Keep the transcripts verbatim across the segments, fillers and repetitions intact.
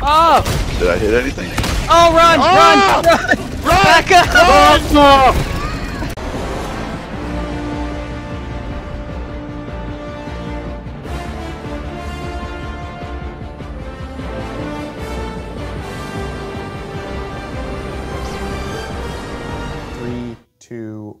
Oh! Did I hit anything? Oh, run! Oh! Run! Run! Run! Back up! Run! Run!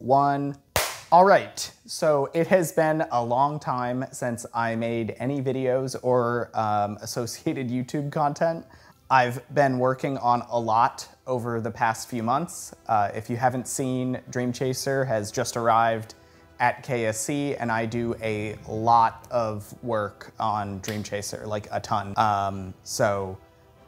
One. All right, so it has been a long time since I made any videos or um, associated YouTube content. I've been working on a lot over the past few months. Uh, if you haven't seen, Dream Chaser has just arrived at K S C, and I do a lot of work on Dream Chaser, like a ton. Um, so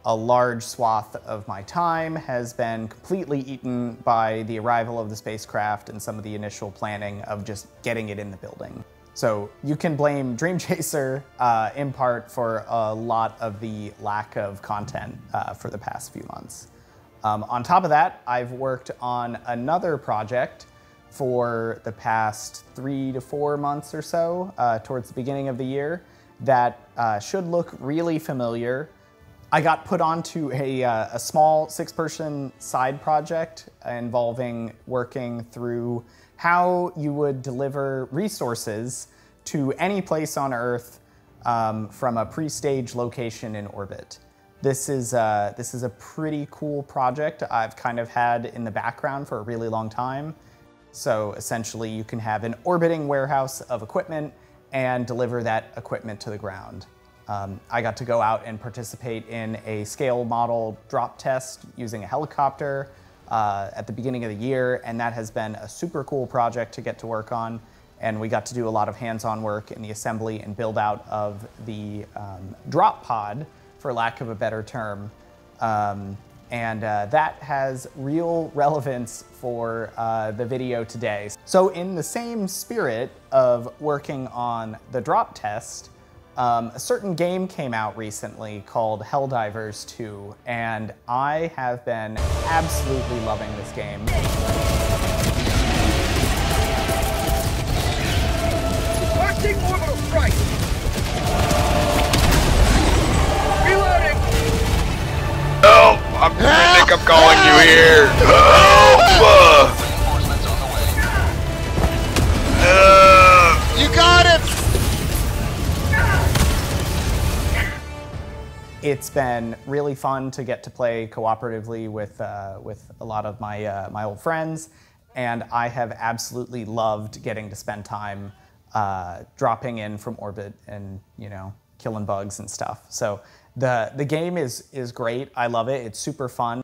a large swath of my time has been completely eaten by the arrival of the spacecraft and some of the initial planning of just getting it in the building. So you can blame Dream Chaser uh, in part for a lot of the lack of content uh, for the past few months. Um, on top of that, I've worked on another project for the past three to four months or so uh, towards the beginning of the year that uh, should look really familiar. I got put onto a, uh, a small six-person side project involving working through how you would deliver resources to any place on Earth um, from a pre-stage location in orbit. This is, uh, this is a pretty cool project I've kind of had in the background for a really long time. So essentially you can have an orbiting warehouse of equipment and deliver that equipment to the ground. Um, I got to go out and participate in a scale model drop test using a helicopter uh, at the beginning of the year, and that has been a super cool project to get to work on. And we got to do a lot of hands-on work in the assembly and build out of the um, drop pod, for lack of a better term. Um, and uh, that has real relevance for uh, the video today. So in the same spirit of working on the drop test, Um, a certain game came out recently called Helldivers two, and I have been absolutely loving this game. Launching orbital strike! Reloading! Help! I think I'm calling you here! Help! You got it! It's been really fun to get to play cooperatively with, uh, with a lot of my, uh, my old friends, and I have absolutely loved getting to spend time uh, dropping in from orbit and, you know, killing bugs and stuff. So the, the game is, is great. I love it. It's super fun.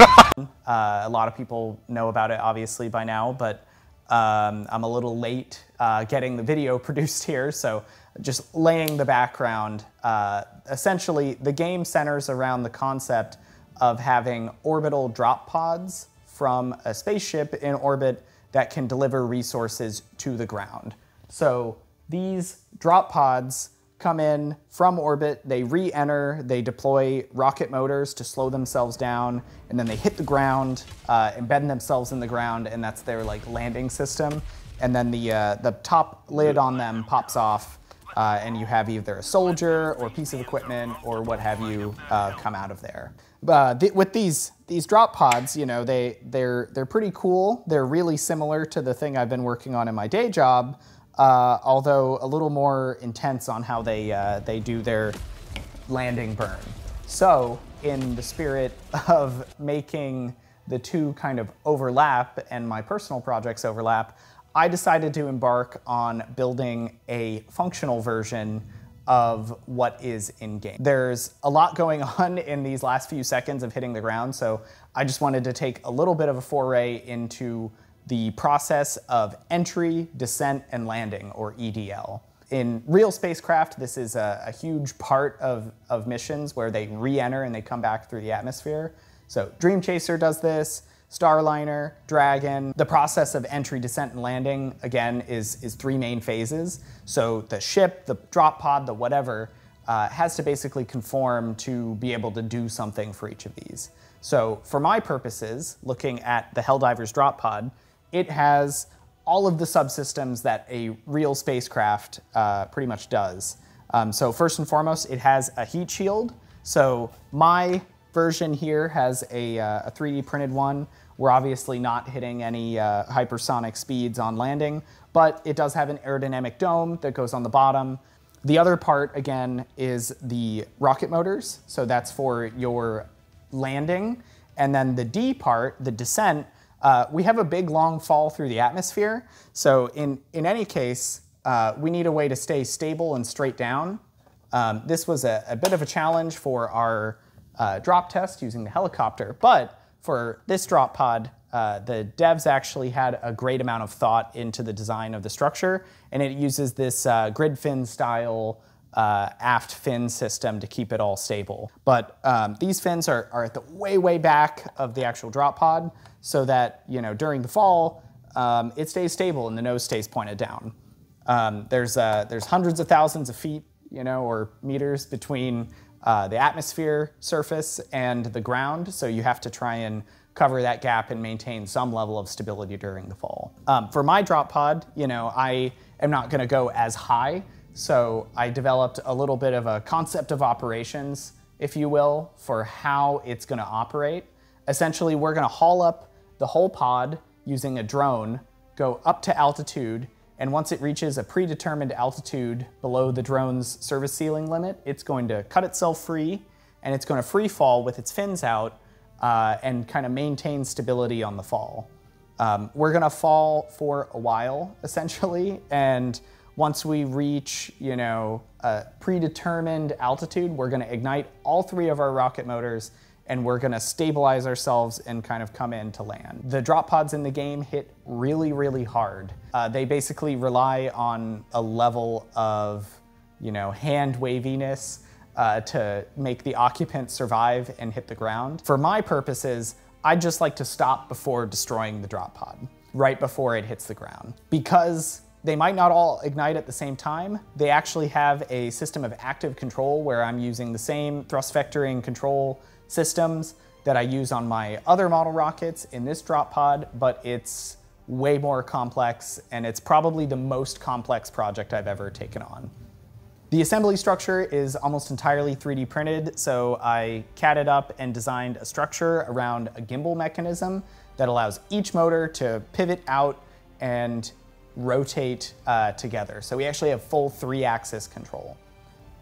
uh, a lot of people know about it, obviously, by now, but Um, I'm a little late uh, getting the video produced here, so just laying the background. Uh, essentially, the game centers around the concept of having orbital drop pods from a spaceship in orbit that can deliver resources to the ground. So these drop pods come in from orbit, they re-enter, they deploy rocket motors to slow themselves down, and then they hit the ground, uh, embed themselves in the ground, and that's their like landing system. And then the, uh, the top lid on them pops off, uh, and you have either a soldier or a piece of equipment or what have you uh, come out of there. Uh, th with these, these drop pods, you know, they, they're, they're pretty cool. They're really similar to the thing I've been working on in my day job, Uh, although a little more intense on how they, uh, they do their landing burn. So in the spirit of making the two kind of overlap and my personal projects overlap, I decided to embark on building a functional version of what is in-game. There's a lot going on in these last few seconds of hitting the ground, so I just wanted to take a little bit of a foray into the process of entry, descent, and landing, or E D L. In real spacecraft, this is a, a huge part of, of missions where they re-enter and they come back through the atmosphere. So Dream Chaser does this, Starliner, Dragon. The process of entry, descent, and landing, again, is, is three main phases. So the ship, the drop pod, the whatever, uh, has to basically conform to be able to do something for each of these. So for my purposes, looking at the Helldivers drop pod, it has all of the subsystems that a real spacecraft uh, pretty much does. Um, so first and foremost, it has a heat shield. So my version here has a, uh, a three D printed one. We're obviously not hitting any uh, hypersonic speeds on landing, but it does have an aerodynamic dome that goes on the bottom. The other part, again, is the rocket motors. So that's for your landing. And then the D part, the descent, uh, we have a big long fall through the atmosphere. So in, in any case, uh, we need a way to stay stable and straight down. Um, this was a, a bit of a challenge for our uh, drop test using the helicopter, but for this drop pod, uh, the devs actually had a great amount of thought into the design of the structure, and it uses this uh, grid fin style uh, aft fin system to keep it all stable. But um, these fins are, are at the way, way back of the actual drop pod so that, you know, during the fall, um, it stays stable and the nose stays pointed down. Um, there's, uh, there's hundreds of thousands of feet, you know, or meters between Uh, the atmosphere surface and the ground, so you have to try and cover that gap and maintain some level of stability during the fall. Um, for my drop pod, you know, I am not going to go as high, so I developed a little bit of a concept of operations, if you will, for how it's going to operate. Essentially, we're going to haul up the whole pod using a drone, go up to altitude, and once it reaches a predetermined altitude below the drone's service ceiling limit, it's going to cut itself free, and it's going to free fall with its fins out uh, and kind of maintain stability on the fall. Um, we're going to fall for a while, essentially, and once we reach, you know, a predetermined altitude, we're going to ignite all three of our rocket motors, and we're going to stabilize ourselves and kind of come in to land. The drop pods in the game hit really, really hard. Uh, they basically rely on a level of, you know, hand waviness uh, to make the occupant survive and hit the ground. For my purposes, I'd just like to stop before destroying the drop pod, right before it hits the ground. Because they might not all ignite at the same time, they actually have a system of active control where I'm using the same thrust vectoring control systems that I use on my other model rockets in this drop pod, but it's way more complex, and it's probably the most complex project I've ever taken on. The assembly structure is almost entirely three D printed, so I catted up and designed a structure around a gimbal mechanism that allows each motor to pivot out and rotate uh, together. So we actually have full three-axis control.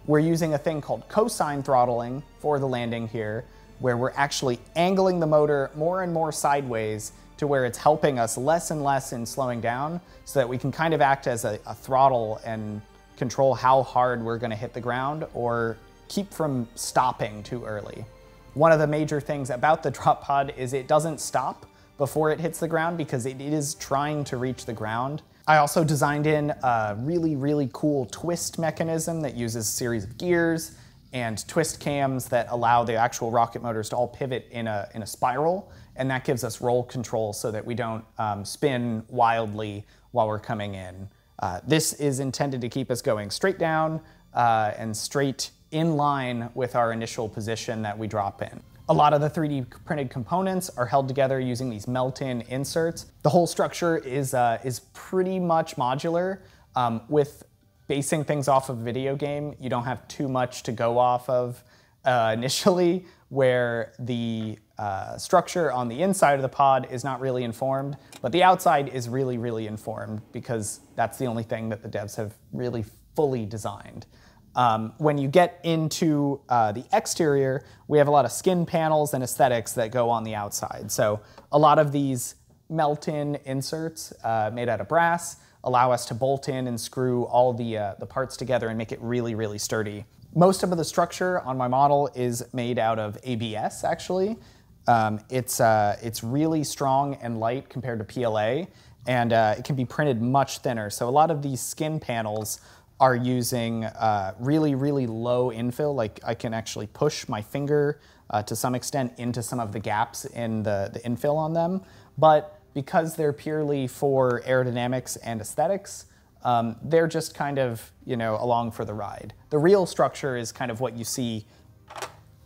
We're using a thing called cosine throttling for the landing here, where we're actually angling the motor more and more sideways to where it's helping us less and less in slowing down, so that we can kind of act as a, a throttle and control how hard we're going to hit the ground or keep from stopping too early. One of the major things about the drop pod is it doesn't stop before it hits the ground because it is trying to reach the ground. I also designed in a really, really cool twist mechanism that uses a series of gears and twist cams that allow the actual rocket motors to all pivot in a, in a spiral, and that gives us roll control so that we don't um, spin wildly while we're coming in. Uh, this is intended to keep us going straight down uh, and straight in line with our initial position that we drop in. A lot of the three D printed components are held together using these melt-in inserts. The whole structure is, uh, is pretty much modular. Um, with basing things off of a video game, you don't have too much to go off of uh, initially, where the uh, structure on the inside of the pod is not really informed, but the outside is really, really informed because that's the only thing that the devs have really fully designed. Um, when you get into uh, the exterior, we have a lot of skin panels and aesthetics that go on the outside. So a lot of these melt-in inserts uh, made out of brass allow us to bolt in and screw all the, uh, the parts together and make it really, really sturdy. Most of the structure on my model is made out of A B S, actually. Um, it's, uh, it's really strong and light compared to P L A, and uh, it can be printed much thinner. So a lot of these skin panels are using uh, really, really low infill. Like, I can actually push my finger uh, to some extent into some of the gaps in the, the infill on them. But because they're purely for aerodynamics and aesthetics, um, they're just kind of, you know, along for the ride. The real structure is kind of what you see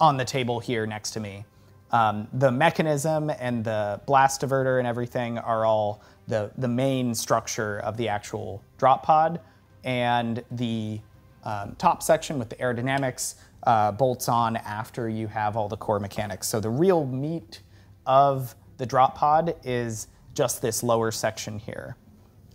on the table here next to me. Um, the mechanism and the blast diverter and everything are all the, the main structure of the actual drop pod. And the um, top section with the aerodynamics uh, bolts on after you have all the core mechanics. So the real meat of the drop pod is just this lower section here.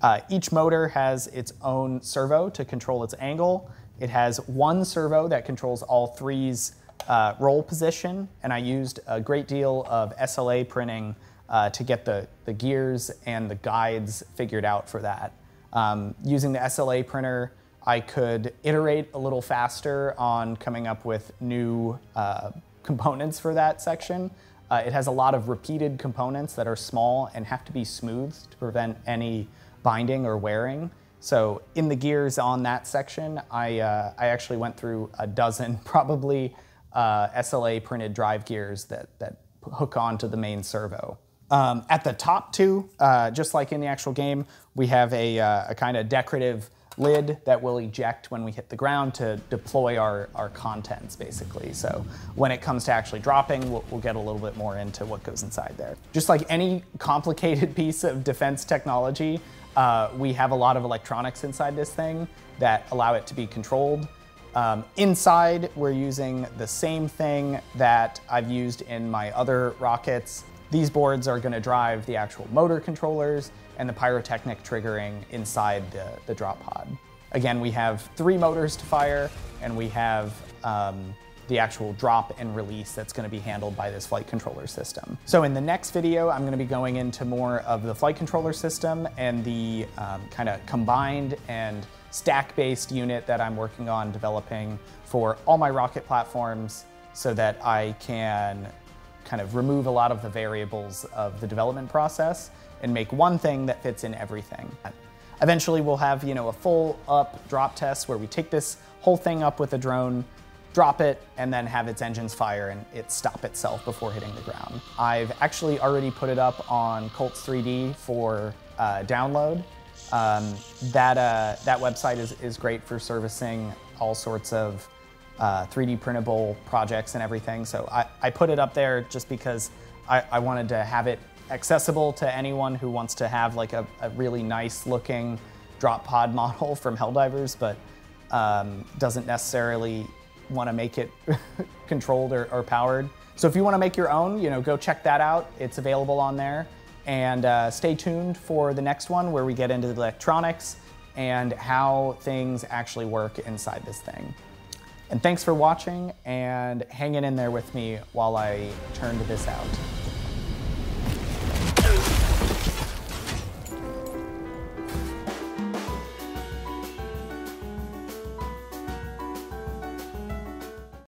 Uh, each motor has its own servo to control its angle. It has one servo that controls all three's uh, roll position, and I used a great deal of S L A printing uh, to get the, the gears and the guides figured out for that. Um, using the S L A printer, I could iterate a little faster on coming up with new uh, components for that section. Uh, it has a lot of repeated components that are small and have to be smoothed to prevent any binding or wearing. So in the gears on that section, I, uh, I actually went through a dozen probably uh, S L A printed drive gears that, that hook onto the main servo. Um, at the top two, uh, just like in the actual game, we have a, uh, a kind of decorative lid that will eject when we hit the ground to deploy our, our contents, basically. So when it comes to actually dropping, we'll, we'll get a little bit more into what goes inside there. Just like any complicated piece of defense technology, uh, we have a lot of electronics inside this thing that allow it to be controlled. Um, inside, we're using the same thing that I've used in my other rockets. These boards are going to drive the actual motor controllers and the pyrotechnic triggering inside the, the drop pod. Again, we have three motors to fire, and we have um, the actual drop and release that's going to be handled by this flight controller system. So in the next video, I'm going to be going into more of the flight controller system and the um, kind of combined and stack-based unit that I'm working on developing for all my rocket platforms so that I can kind of remove a lot of the variables of the development process and make one thing that fits in everything. Eventually we'll have, you know, a full up drop test where we take this whole thing up with a drone, drop it, and then have its engines fire and it stop itself before hitting the ground. I've actually already put it up on Cults three D for uh, download. Um, that, uh, that website is, is great for servicing all sorts of Uh, three D printable projects and everything. So I, I put it up there just because I, I wanted to have it accessible to anyone who wants to have like a, a really nice looking drop pod model from Helldivers, but um, doesn't necessarily want to make it controlled or, or powered. So if you want to make your own, you know, go check that out. It's available on there. And uh, stay tuned for the next one where we get into the electronics and how things actually work inside this thing. And thanks for watching and hanging in there with me while I turned this out.